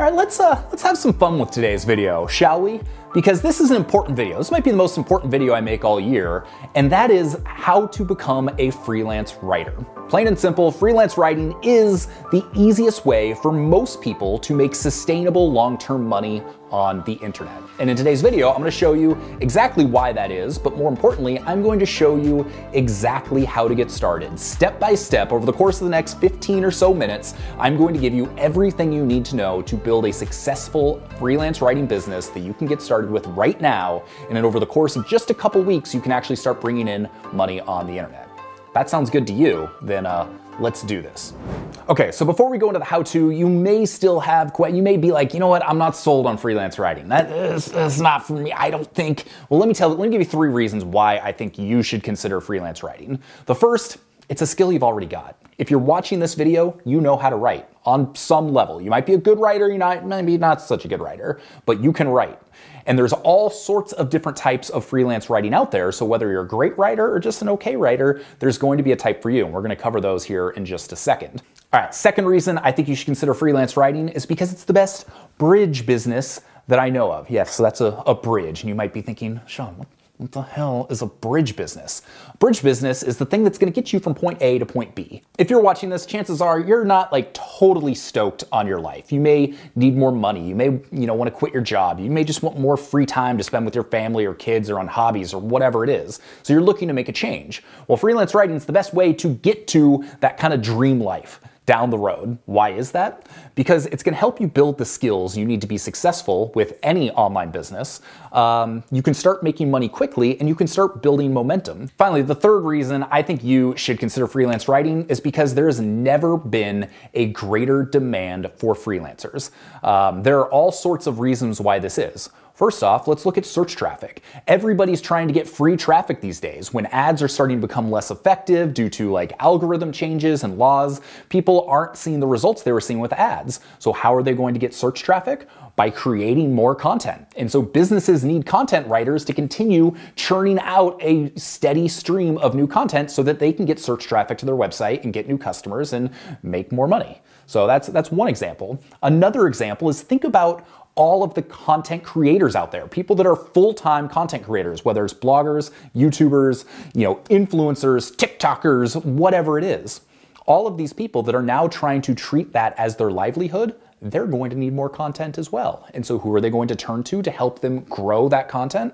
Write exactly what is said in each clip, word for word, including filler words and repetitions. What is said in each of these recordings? All right, let's, uh, let's have some fun with today's video, shall we? Because this is an important video. This might be the most important video I make all year, and that is how to become a freelance writer. Plain and simple, freelance writing is the easiest way for most people to make sustainable long-term money on the internet. And in today's video, I'm gonna show you exactly why that is, but more importantly, I'm going to show you exactly how to get started. Step by step, over the course of the next fifteen or so minutes, I'm going to give you everything you need to know to build a successful freelance writing business that you can get started with right now, and then over the course of just a couple weeks, you can actually start bringing in money on the internet. If that sounds good to you, then uh, let's do this. Okay, so before we go into the how-to, you may still have, you may be like, you know what, I'm not sold on freelance writing. That is, that's not for me, I don't think. Well, let me tell you, let me give you three reasons why I think you should consider freelance writing. The first, it's a skill you've already got. If you're watching this video, you know how to write on some level. You might be a good writer, you might maybe not such a good writer, but you can write. And there's all sorts of different types of freelance writing out there, so whether you're a great writer or just an okay writer, there's going to be a type for you, and we're gonna cover those here in just a second. All right, second reason I think you should consider freelance writing is because it's the best bridge business that I know of. Yes, so that's a, a bridge, and you might be thinking, Sean, what What the hell is a bridge business? Bridge business is the thing that's gonna get you from point A to point B. If you're watching this, chances are you're not like totally stoked on your life. You may need more money. You may, you know, wanna quit your job. You may just want more free time to spend with your family or kids or on hobbies or whatever it is. So you're looking to make a change. Well, freelance writing is the best way to get to that kind of dream life down the road. Why is that? Because it's gonna help you build the skills you need to be successful with any online business. Um, you can start making money quickly and you can start building momentum. Finally, the third reason I think you should consider freelance writing is because there has never been a greater demand for freelancers. Um, there are all sorts of reasons why this is. First off, let's look at search traffic. Everybody's trying to get free traffic these days. When ads are starting to become less effective due to like algorithm changes and laws, people aren't seeing the results they were seeing with ads. So how are they going to get search traffic? By creating more content. And so businesses need content writers to continue churning out a steady stream of new content so that they can get search traffic to their website and get new customers and make more money. So that's, that's one example. Another example is think about all of the content creators out there, people that are full-time content creators, whether it's bloggers, YouTubers, you know, influencers, TikTokers, whatever it is. All of these people that are now trying to treat that as their livelihood, they're going to need more content as well. And so who are they going to turn to to help them grow that content?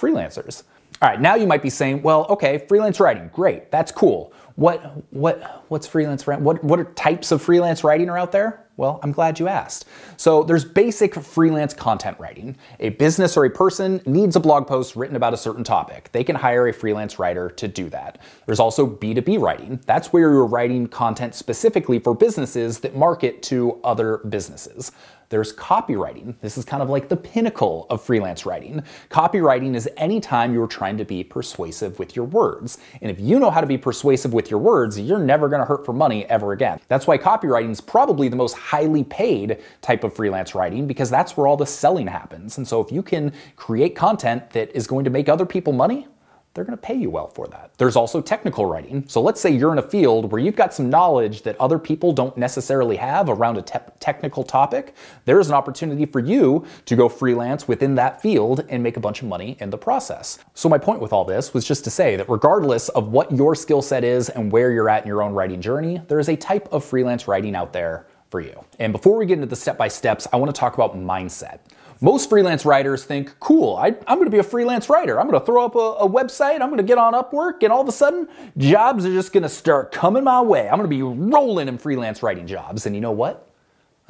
Freelancers. All right, now you might be saying, well, okay, freelance writing, great, that's cool. What, what, what's freelance writing? What, what are types of freelance writing are out there? Well, I'm glad you asked. So there's basic freelance content writing. A business or a person needs a blog post written about a certain topic. They can hire a freelance writer to do that. There's also B two B writing. That's where you're writing content specifically for businesses that market to other businesses. There's copywriting. This is kind of like the pinnacle of freelance writing. Copywriting is any time you're trying to be persuasive with your words. And if you know how to be persuasive with your words, you're never gonna hurt for money ever again. That's why copywriting is probably the most highly paid type of freelance writing, because that's where all the selling happens. And so if you can create content that is going to make other people money, they're gonna pay you well for that. There's also technical writing. So let's say you're in a field where you've got some knowledge that other people don't necessarily have around a te technical topic. There's an opportunity for you to go freelance within that field and make a bunch of money in the process. So my point with all this was just to say that regardless of what your skill set is and where you're at in your own writing journey, there is a type of freelance writing out there for you. And before we get into the step-by-steps, I wanna talk about mindset. Most freelance writers think, cool, I, I'm gonna be a freelance writer. I'm gonna throw up a, a website, I'm gonna get on Upwork, and all of a sudden, jobs are just gonna start coming my way. I'm gonna be rolling in freelance writing jobs. And you know what?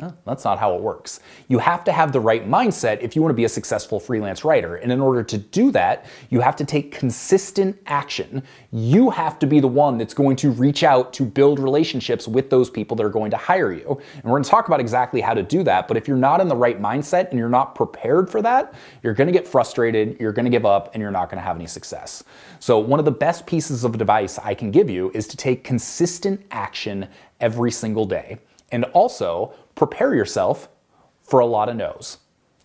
Well, that's not how it works. You have to have the right mindset if you wanna be a successful freelance writer. And in order to do that, you have to take consistent action. You have to be the one that's going to reach out to build relationships with those people that are going to hire you. And we're gonna talk about exactly how to do that, but if you're not in the right mindset and you're not prepared for that, you're gonna get frustrated, you're gonna give up, and you're not gonna have any success. So one of the best pieces of advice I can give you is to take consistent action every single day. And also, prepare yourself for a lot of no's.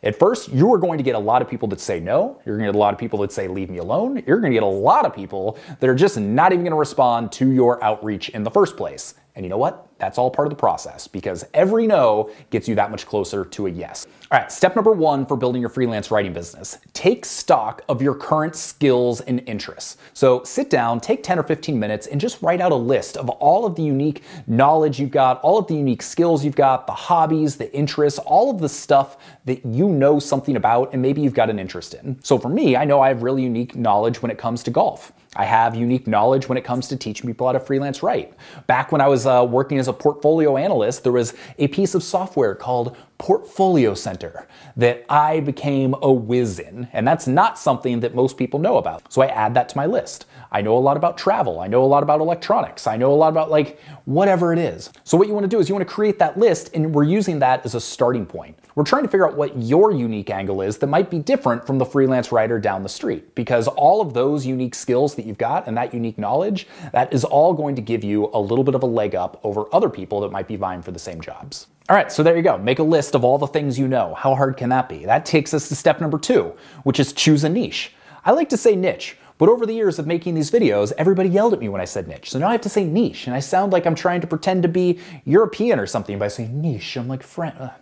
At first, you are going to get a lot of people that say no. You're gonna get a lot of people that say, leave me alone. You're gonna get a lot of people that are just not even gonna respond to your outreach in the first place. And you know what? That's all part of the process, because every no gets you that much closer to a yes. All right, step number one for building your freelance writing business, take stock of your current skills and interests. So sit down, take ten or fifteen minutes and just write out a list of all of the unique knowledge you've got, all of the unique skills you've got, the hobbies, the interests, all of the stuff that you know something about and maybe you've got an interest in. So for me, I know I have really unique knowledge when it comes to golf. I have unique knowledge when it comes to teaching people how to freelance write. Back when I was uh, working as a portfolio analyst, there was a piece of software called Portfolio Center that I became a whiz in, and that's not something that most people know about. So I add that to my list. I know a lot about travel. I know a lot about electronics. I know a lot about like whatever it is. So what you want to do is you want to create that list, and we're using that as a starting point. We're trying to figure out what your unique angle is that might be different from the freelance writer down the street, because all of those unique skills that you've got and that unique knowledge, that is all going to give you a little bit of a leg up over other people that might be vying for the same jobs. All right, so there you go. Make a list of all the things you know. How hard can that be? That takes us to step number two, which is choose a niche. I like to say niche, but over the years of making these videos, everybody yelled at me when I said niche. So now I have to say niche, and I sound like I'm trying to pretend to be European or something by saying niche. I'm like, Fran- uh.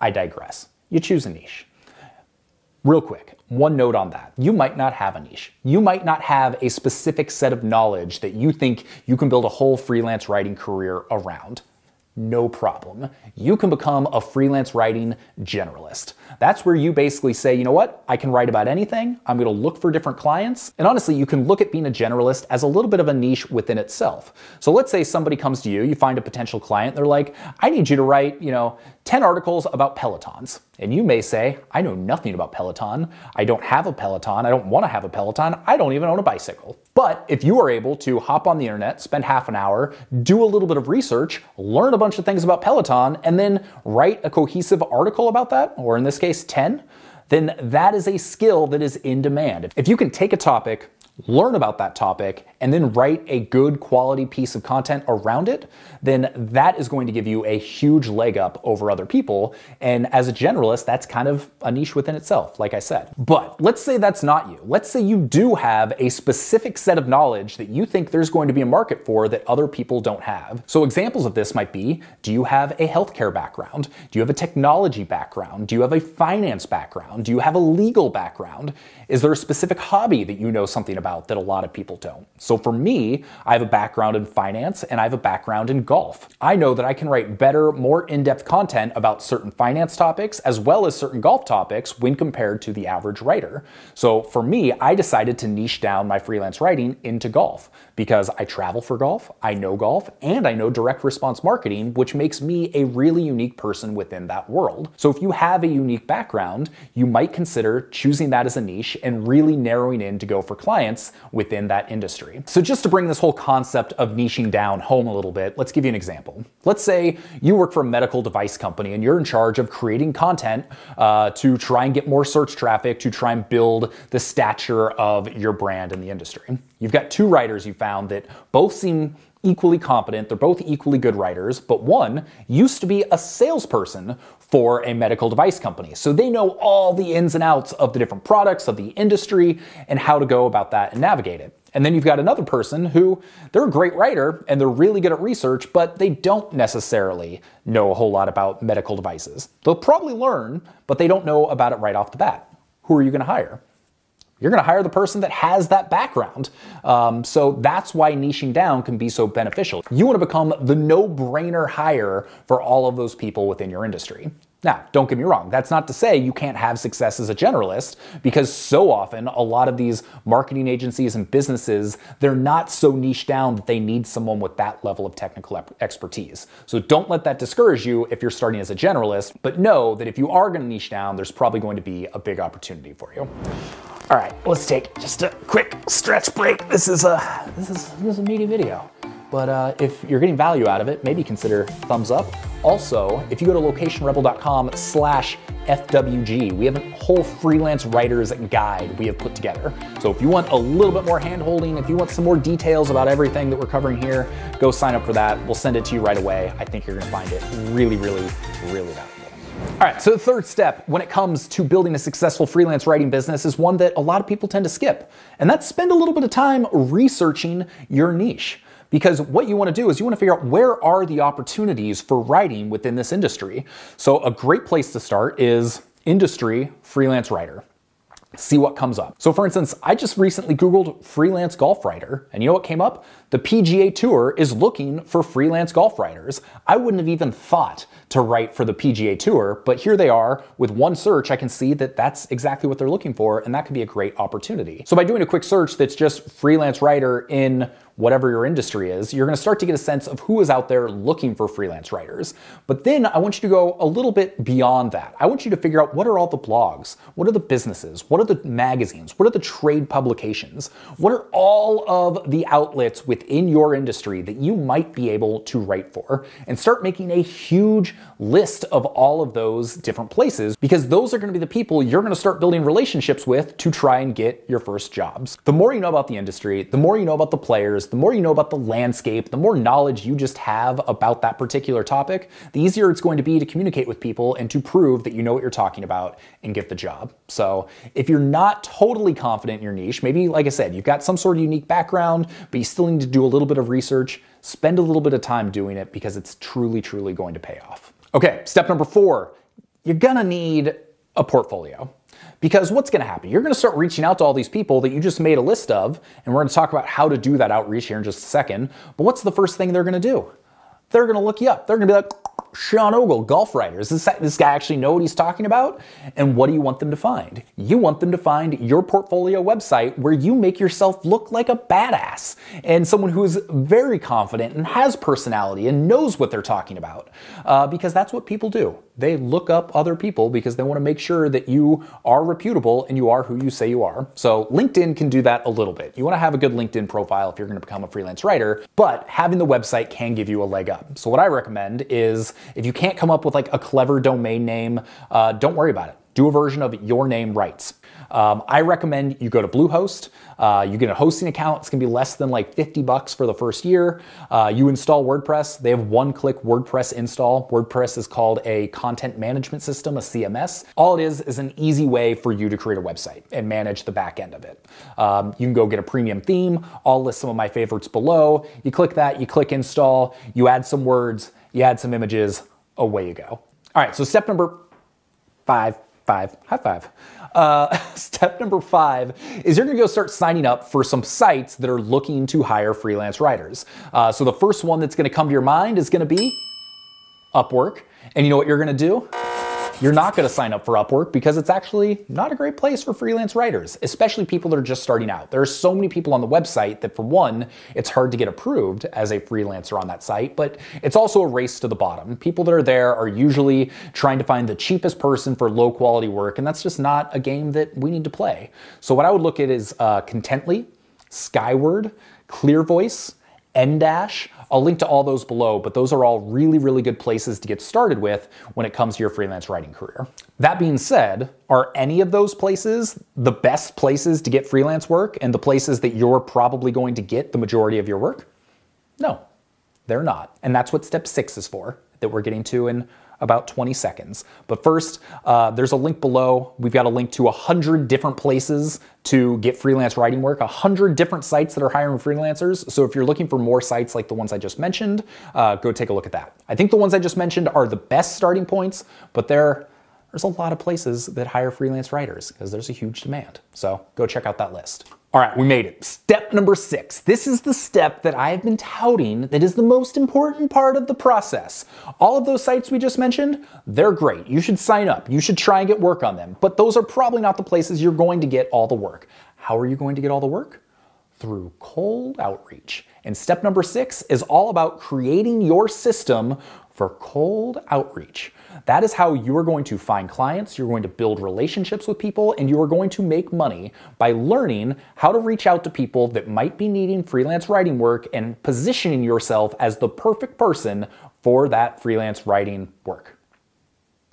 I digress. You choose a niche. Real quick, one note on that. You might not have a niche. You might not have a specific set of knowledge that you think you can build a whole freelance writing career around. No problem. You can become a freelance writing generalist. That's where you basically say, you know what? I can write about anything. I'm going to look for different clients. And honestly, you can look at being a generalist as a little bit of a niche within itself. So let's say somebody comes to you, you find a potential client, they're like, I need you to write, you know, ten articles about Pelotons. And you may say, I know nothing about Peloton. I don't have a Peloton. I don't want to have a Peloton. I don't even own a bicycle. But if you are able to hop on the internet, spend half an hour, do a little bit of research, learn a bunch of things about Peloton, and then write a cohesive article about that, or in this case, ten, then that is a skill that is in demand. If you can take a topic, learn about that topic, and then write a good quality piece of content around it, then that is going to give you a huge leg up over other people. And as a generalist, that's kind of a niche within itself, like I said. But let's say that's not you. Let's say you do have a specific set of knowledge that you think there's going to be a market for that other people don't have. So examples of this might be, do you have a healthcare background? Do you have a technology background? Do you have a finance background? Do you have a legal background? Is there a specific hobby that you know something about that a lot of people don't? So for me, I have a background in finance and I have a background in golf. I know that I can write better, more in-depth content about certain finance topics as well as certain golf topics when compared to the average writer. So for me, I decided to niche down my freelance writing into golf because I travel for golf, I know golf, and I know direct response marketing, which makes me a really unique person within that world. So if you have a unique background, you might consider choosing that as a niche and really narrowing in to go for clients within that industry. So just to bring this whole concept of niching down home a little bit, let's give you an example. Let's say you work for a medical device company and you're in charge of creating content uh, to try and get more search traffic, to try and build the stature of your brand in the industry. You've got two writers you found that both seem equally competent, they're both equally good writers, but one used to be a salesperson for a medical device company. So they know all the ins and outs of the different products, of the industry, and how to go about that and navigate it. And then you've got another person who, they're a great writer and they're really good at research, but they don't necessarily know a whole lot about medical devices. They'll probably learn, but they don't know about it right off the bat. Who are you going to hire? You're going to hire the person that has that background. Um, so that's why niching down can be so beneficial. You want to become the no-brainer hire for all of those people within your industry. Now, don't get me wrong. That's not to say you can't have success as a generalist, because so often a lot of these marketing agencies and businesses, they're not so niche down that they need someone with that level of technical expertise. So don't let that discourage you if you're starting as a generalist, but know that if you are going to niche down, there's probably going to be a big opportunity for you. All right, let's take just a quick stretch break. This is a, this is, this is a meaty video. But uh, if you're getting value out of it, maybe consider thumbs up. Also, if you go to location rebel dot com slash F W G, we have a whole freelance writer's guide we have put together. So if you want a little bit more handholding, if you want some more details about everything that we're covering here, go sign up for that. We'll send it to you right away. I think you're gonna find it really, really, really valuable. All right, so the third step when it comes to building a successful freelance writing business is one that a lot of people tend to skip, and that's spend a little bit of time researching your niche. because what you want to do is you want to figure out where are the opportunities for writing within this industry. So a great place to start is industry freelance writer. See what comes up. So for instance, I just recently Googled freelance golf writer, and you know what came up? The P G A Tour is looking for freelance golf writers. I wouldn't have even thought to write for the P G A Tour, but here they are. With one search, I can see that that's exactly what they're looking for, and that could be a great opportunity. So by doing a quick search that's just freelance writer in whatever your industry is, you're gonna start to get a sense of who is out there looking for freelance writers. But then I want you to go a little bit beyond that. I want you to figure out what are all the blogs? What are the businesses? What are the magazines? What are the trade publications? What are all of the outlets within your industry that you might be able to write for? And start making a huge list of all of those different places, because those are gonna be the people you're gonna start building relationships with to try and get your first jobs. The more you know about the industry, the more you know about the players, the more you know about the landscape, the more knowledge you just have about that particular topic, the easier it's going to be to communicate with people and to prove that you know what you're talking about and get the job. So if you're not totally confident in your niche, maybe, like I said, you've got some sort of unique background, but you still need to do a little bit of research, spend a little bit of time doing it, because it's truly, truly going to pay off. Okay, step number four, you're gonna need a portfolio. Because what's gonna happen? You're gonna start reaching out to all these people that you just made a list of, and we're gonna talk about how to do that outreach here in just a second, but what's the first thing they're gonna do? They're gonna look you up. They're gonna be like, Sean Ogle, golf writer. Does this, this guy actually know what he's talking about? And what do you want them to find? You want them to find your portfolio website where you make yourself look like a badass and someone who is very confident and has personality and knows what they're talking about, uh, because that's what people do. They look up other people because they want to make sure that you are reputable and you are who you say you are. So LinkedIn can do that a little bit. You want to have a good LinkedIn profile if you're going to become a freelance writer, but having the website can give you a leg up. So what I recommend is, if you can't come up with like a clever domain name, uh, don't worry about it. Do a version of your name rights. Um, I recommend you go to Bluehost. Uh, you get a hosting account. It's gonna be less than like fifty bucks for the first year. Uh, you install WordPress. They have one-click WordPress install. WordPress is called a content management system, a C M S. All it is is an easy way for you to create a website and manage the back end of it. Um, you can go get a premium theme. I'll list some of my favorites below. You click that, you click install, you add some words, you add some images, away you go. All right, so step number five, five, high five. Uh, step number five is you're gonna go start signing up for some sites that are looking to hire freelance writers. Uh, so the first one that's gonna come to your mind is gonna be Upwork. And you know what you're gonna do? You're not gonna sign up for Upwork because it's actually not a great place for freelance writers, especially people that are just starting out. There are so many people on the website that, for one, it's hard to get approved as a freelancer on that site, but it's also a race to the bottom. People that are there are usually trying to find the cheapest person for low quality work, and that's just not a game that we need to play. So what I would look at is uh, Contently, Skyword, Clear Voice, Endash. I'll link to all those below, but those are all really, really good places to get started with when it comes to your freelance writing career. That being said, are any of those places the best places to get freelance work and the places that you're probably going to get the majority of your work? No, they're not. And that's what step six is for, that we're getting to in about twenty seconds. But first, uh, there's a link below. We've got a link to one hundred different places to get freelance writing work, one hundred different sites that are hiring freelancers. So if you're looking for more sites like the ones I just mentioned, uh, go take a look at that. I think the ones I just mentioned are the best starting points, but there, there's a lot of places that hire freelance writers because there's a huge demand. So go check out that list. All right, we made it. Step number six. This is the step that I've been touting that is the most important part of the process. All of those sites we just mentioned, they're great. You should sign up. You should try and get work on them. But those are probably not the places you're going to get all the work. How are you going to get all the work? Through cold outreach. And step number six is all about creating your system for cold outreach. That is how you are going to find clients, you're going to build relationships with people, and you are going to make money by learning how to reach out to people that might be needing freelance writing work and positioning yourself as the perfect person for that freelance writing work.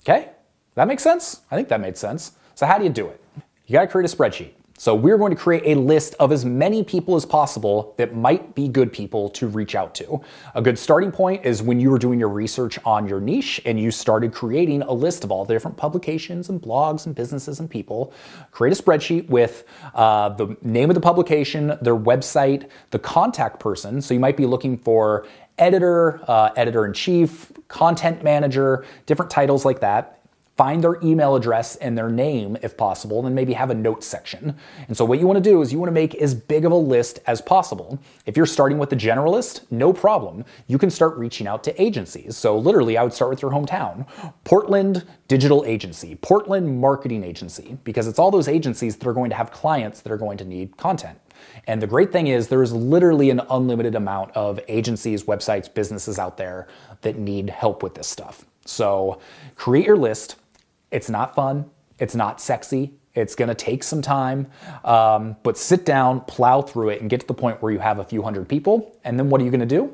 Okay? That makes sense? I think that made sense. So how do you do it? You gotta create a spreadsheet. So we're going to create a list of as many people as possible that might be good people to reach out to. A good starting point is when you were doing your research on your niche and you started creating a list of all the different publications and blogs and businesses and people. Create a spreadsheet with uh, the name of the publication, their website, the contact person. So you might be looking for editor, uh, editor-in-chief, content manager, different titles like that. Find their email address and their name if possible, and then maybe have a note section. And so what you wanna do is you wanna make as big of a list as possible. If you're starting with the generalist, no problem. You can start reaching out to agencies. So literally I would start with your hometown. Portland Digital Agency, Portland Marketing Agency, because it's all those agencies that are going to have clients that are going to need content. And the great thing is there is literally an unlimited amount of agencies, websites, businesses out there that need help with this stuff. So create your list. It's not fun, it's not sexy, it's gonna take some time, um, but sit down, plow through it, and get to the point where you have a few hundred people, and then what are you gonna do?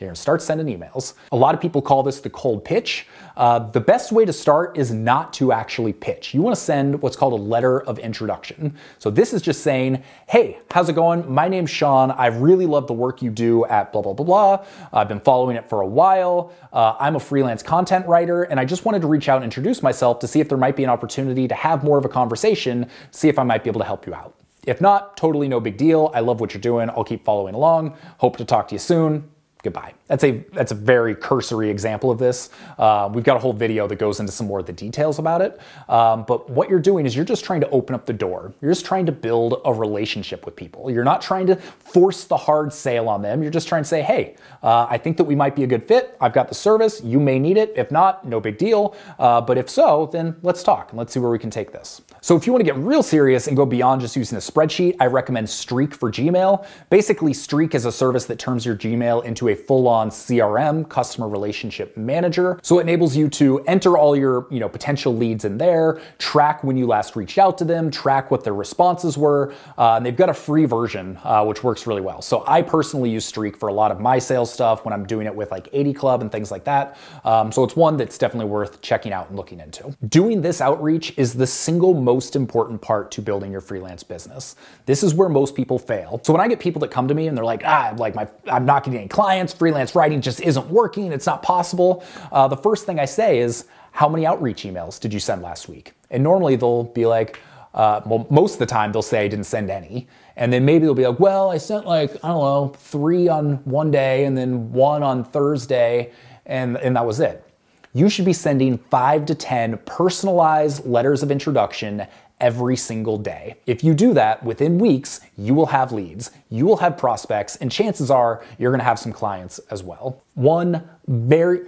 You're gonna start sending emails. A lot of people call this the cold pitch. Uh, the best way to start is not to actually pitch. You wanna send what's called a letter of introduction. So this is just saying, hey, how's it going? My name's Sean. I really love the work you do at blah, blah, blah, blah. I've been following it for a while. Uh, I'm a freelance content writer, and I just wanted to reach out and introduce myself to see if there might be an opportunity to have more of a conversation, see if I might be able to help you out. If not, totally no big deal. I love what you're doing. I'll keep following along. Hope to talk to you soon. Goodbye. That's a that's a very cursory example of this. Uh, we've got a whole video that goes into some more of the details about it. Um, but what you're doing is you're just trying to open up the door. You're just trying to build a relationship with people. You're not trying to force the hard sale on them. You're just trying to say, hey, uh, I think that we might be a good fit. I've got the service. You may need it. If not, no big deal. Uh, but if so, then let's talk and let's see where we can take this. So if you want to get real serious and go beyond just using a spreadsheet, I recommend Streak for Gmail. Basically, Streak is a service that turns your Gmail into a a full-on C R M, customer relationship manager. So it enables you to enter all your, you know, potential leads in there, track when you last reached out to them, track what their responses were. Uh, and they've got a free version, uh, which works really well. So I personally use Streak for a lot of my sales stuff when I'm doing it with like eighty Club and things like that. Um, so it's one that's definitely worth checking out and looking into. Doing this outreach is the single most important part to building your freelance business. This is where most people fail. So when I get people that come to me and they're like, ah, like my, I'm not getting any clients. Freelance writing just isn't working. It's not possible. Uh, the first thing I say is, how many outreach emails did you send last week? And normally they'll be like, uh, well, most of the time they'll say I didn't send any. And then maybe they'll be like, well, I sent like, I don't know, three on one day and then one on Thursday. And, and that was it. You should be sending five to ten personalized letters of introduction every single day. If you do that, within weeks, you will have leads, you will have prospects, and chances are you're gonna have some clients as well. One very,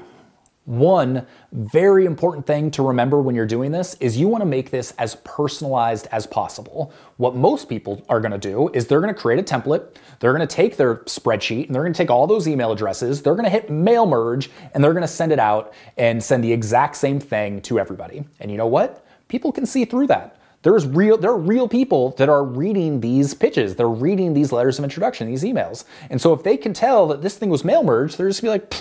one very important thing to remember when you're doing this is you wanna make this as personalized as possible. What most people are gonna do is they're gonna create a template, they're gonna take their spreadsheet, and they're gonna take all those email addresses, they're gonna hit mail merge, and they're gonna send it out and send the exact same thing to everybody. And you know what? People can see through that. There's real, there are real people that are reading these pitches. They're reading these letters of introduction, these emails. And so if they can tell that this thing was mail merged, they're just gonna be like,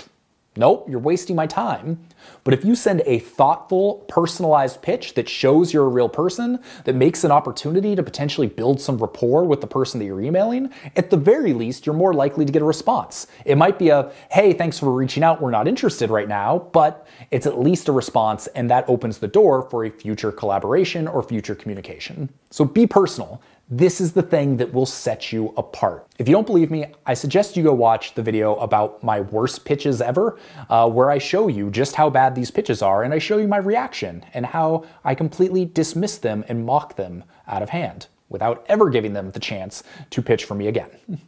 nope, you're wasting my time. But if you send a thoughtful, personalized pitch that shows you're a real person, that makes an opportunity to potentially build some rapport with the person that you're emailing, at the very least, you're more likely to get a response. It might be a, hey, thanks for reaching out, we're not interested right now, but it's at least a response, and that opens the door for a future collaboration or future communication. So be personal. This is the thing that will set you apart. If you don't believe me, I suggest you go watch the video about my worst pitches ever, uh, where I show you just how bad these pitches are, and I show you my reaction and how I completely dismiss them and mock them out of hand without ever giving them the chance to pitch for me again.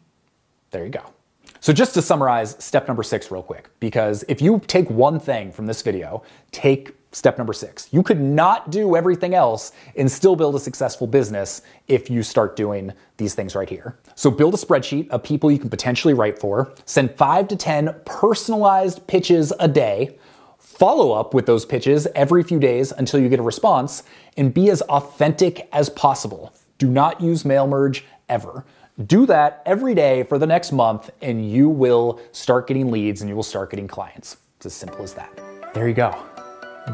There you go. So just to summarize step number six real quick, because if you take one thing from this video, take step number six. You could not do everything else and still build a successful business if you start doing these things right here. So build a spreadsheet of people you can potentially write for, send five to ten personalized pitches a day, follow up with those pitches every few days until you get a response, and be as authentic as possible. Do not use mail merge ever. Do that every day for the next month and you will start getting leads and you will start getting clients. It's as simple as that. There you go.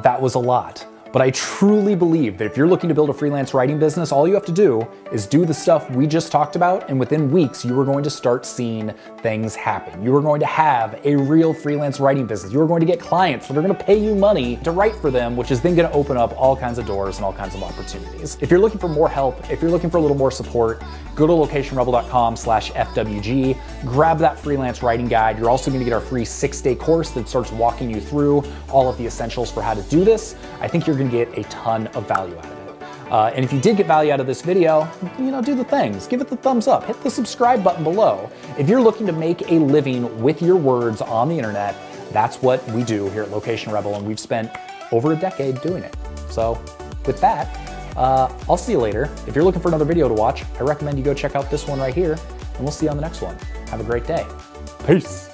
That was a lot, But I truly believe that if you're looking to build a freelance writing business, all you have to do is do the stuff we just talked about, and within weeks, you are going to start seeing things happen. You are going to have a real freelance writing business. You are going to get clients that are going to pay you money to write for them, which is then going to open up all kinds of doors and all kinds of opportunities. If you're looking for more help, if you're looking for a little more support, go to location rebel dot com slash F W G, grab that freelance writing guide. You're also going to get our free six-day course that starts walking you through all of the essentials for how to do this. I think you're going to get a ton of value out of it. Uh, and if you did get value out of this video, you know, do the things. Give it the thumbs up. Hit the subscribe button below. If you're looking to make a living with your words on the internet, that's what we do here at Location Rebel, and we've spent over a decade doing it. So with that, uh, I'll see you later. If you're looking for another video to watch, I recommend you go check out this one right here, and we'll see you on the next one. Have a great day. Peace.